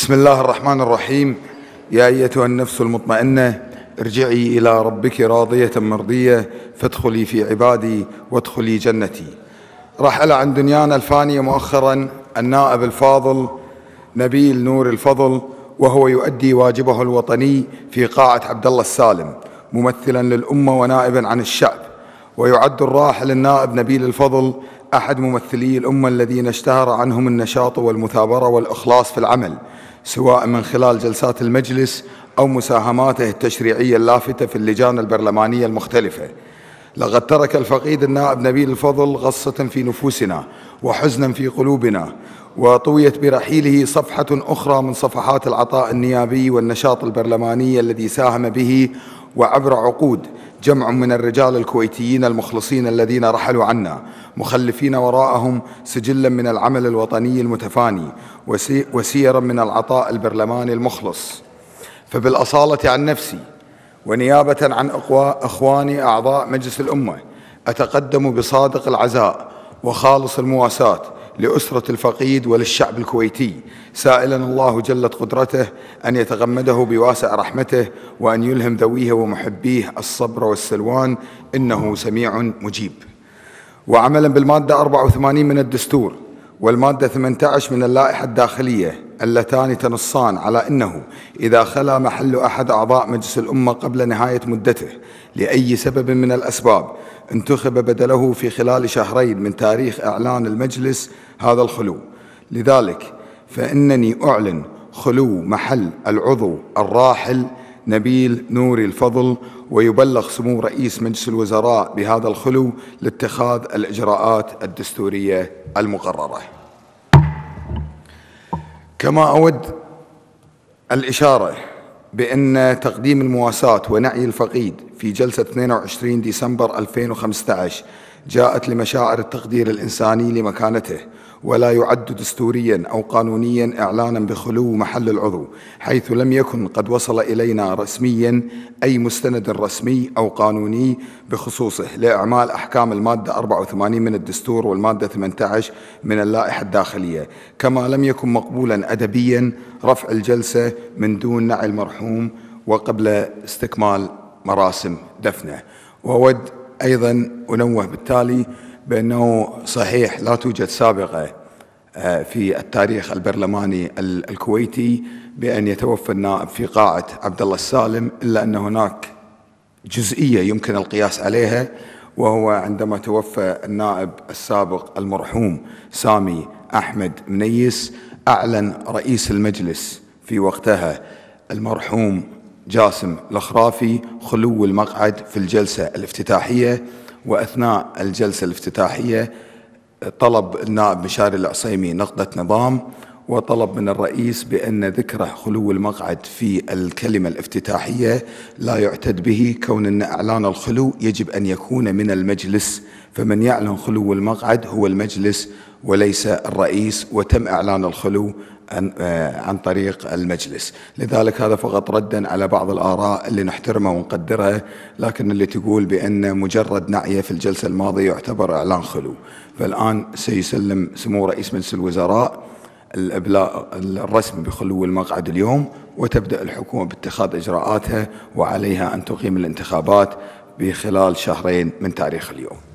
بسم الله الرحمن الرحيم. يا أيتها النفس المطمئنة ارجعي إلى ربك راضية مرضية فادخلي في عبادي وادخلي جنتي. رحل عن دنيانا الفانية مؤخرا النائب الفاضل نبيل نور الفضل، وهو يؤدي واجبه الوطني في قاعة عبد الله السالم ممثلا للأمة ونائبا عن الشعب. ويعد الراحل النائب نبيل الفضل أحد ممثلي الأمة الذين اشتهر عنهم النشاط والمثابرة والإخلاص في العمل، سواء من خلال جلسات المجلس أو مساهماته التشريعية اللافتة في اللجان البرلمانية المختلفة. لقد ترك الفقيد النائب نبيل الفضل غصة في نفوسنا وحزنا في قلوبنا، وطويت برحيله صفحة أخرى من صفحات العطاء النيابي والنشاط البرلماني الذي ساهم به وعبر عقود جمع من الرجال الكويتيين المخلصين الذين رحلوا عنا مخلفين وراءهم سجلا من العمل الوطني المتفاني وسيرا من العطاء البرلماني المخلص. فبالأصالة عن نفسي ونيابة عن أخواني أعضاء مجلس الأمة، أتقدم بصادق العزاء وخالص المواساة لأسرة الفقيد وللشعب الكويتي، سائلا الله جلت قدرته أن يتغمده بواسع رحمته، وأن يلهم ذويه ومحبيه الصبر والسلوان، إنه سميع مجيب. وعملا بالمادة 84 من الدستور والمادة 18 من اللائحة الداخلية اللتان تنصان على أنه إذا خلا محل أحد أعضاء مجلس الأمة قبل نهاية مدته لأي سبب من الأسباب، انتخب بدله في خلال شهرين من تاريخ إعلان المجلس هذا الخلو. لذلك فإنني أعلن خلو محل العضو الراحل نبيل نوري الفضل، ويبلغ سمو رئيس مجلس الوزراء بهذا الخلو لاتخاذ الإجراءات الدستورية المقررة. كما أود الإشارة بأن تقديم المواساة ونعي الفقيد في جلسة 22 ديسمبر 2015 جاءت لمشاعر التقدير الإنساني لمكانته، ولا يعد دستوريا أو قانونيا إعلانا بخلو محل العضو، حيث لم يكن قد وصل إلينا رسميا أي مستند رسمي أو قانوني بخصوصه لإعمال أحكام المادة 84 من الدستور والمادة 18 من اللائحة الداخلية. كما لم يكن مقبولا أدبيا رفع الجلسة من دون نعي المرحوم وقبل استكمال مراسم دفنه. وأود أيضا أنوه بالتالي بأنه صحيح لا توجد سابقة في التاريخ البرلماني الكويتي بأن يتوفى النائب في قاعة عبد الله السالم، إلا أن هناك جزئية يمكن القياس عليها، وهو عندما توفى النائب السابق المرحوم سامي احمد منيس، اعلن رئيس المجلس في وقتها المرحوم جاسم الخرافي خلو المقعد في الجلسة الافتتاحية. وأثناء الجلسة الافتتاحية طلب النائب مشاري العصيمي نقضة نظام، وطلب من الرئيس بأن ذكره خلو المقعد في الكلمة الافتتاحية لا يعتد به، كون أن إعلان الخلو يجب أن يكون من المجلس، فمن يعلن خلو المقعد هو المجلس وليس الرئيس، وتم إعلان الخلو عن طريق المجلس. لذلك هذا فقط ردا على بعض الآراء اللي نحترمها ونقدرها، لكن اللي تقول بأن مجرد نعيه في الجلسة الماضية يعتبر إعلان خلو. فالآن سيسلم سمو رئيس مجلس الوزراء الإبلاغ الرسمي بخلو المقعد اليوم، وتبدأ الحكومة باتخاذ إجراءاتها، وعليها أن تقيم الانتخابات بخلال شهرين من تاريخ اليوم.